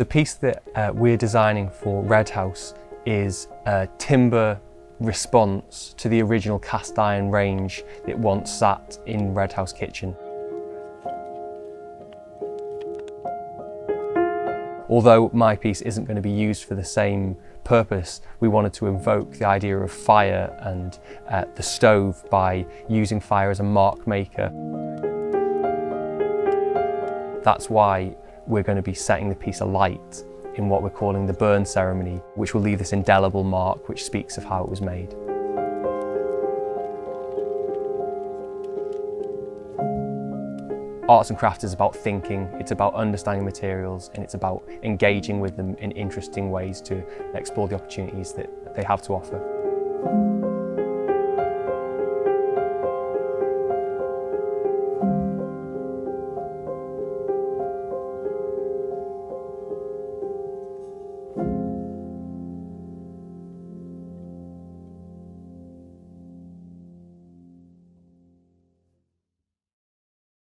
The piece that we're designing for Red House is a timber response to the original cast iron range that once sat in Red House kitchen. Although my piece isn't going to be used for the same purpose, we wanted to invoke the idea of fire and the stove by using fire as a mark maker. That's why we're going to be setting the piece alight in what we're calling the burn ceremony, which will leave this indelible mark which speaks of how it was made. Arts and crafts is about thinking, it's about understanding materials, and it's about engaging with them in interesting ways to explore the opportunities that they have to offer.